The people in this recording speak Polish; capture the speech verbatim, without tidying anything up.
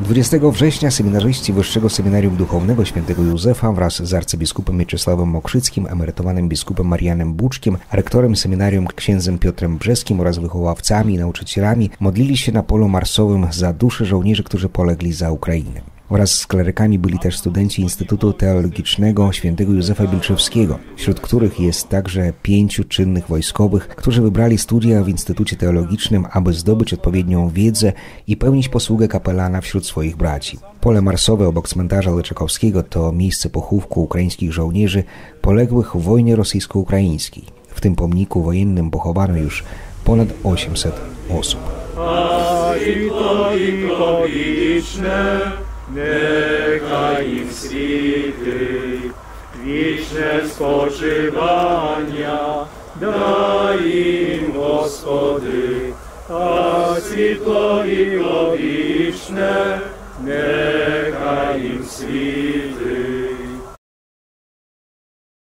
dwudziestego września seminarzyści Wyższego Seminarium Duchownego Świętego Józefa wraz z arcybiskupem Mieczysławem Mokrzyckim, emerytowanym biskupem Marianem Buczkiem, rektorem seminarium księdzem Piotrem Brzeskim oraz wychowawcami i nauczycielami modlili się na polu marsowym za dusze żołnierzy, którzy polegli za Ukrainę. Wraz z klerykami byli też studenci Instytutu Teologicznego świętego Józefa Bilczewskiego, wśród których jest także pięciu czynnych wojskowych, którzy wybrali studia w Instytucie Teologicznym, aby zdobyć odpowiednią wiedzę i pełnić posługę kapelana wśród swoich braci. Pole Marsowe obok cmentarza Łyczakowskiego to miejsce pochówku ukraińskich żołnierzy poległych w wojnie rosyjsko-ukraińskiej. W tym pomniku wojennym pochowano już ponad osiemset osób. Niechaj im świty wieczne spoczywania, daj im Gospody, a światło i wieczne niechaj im świty.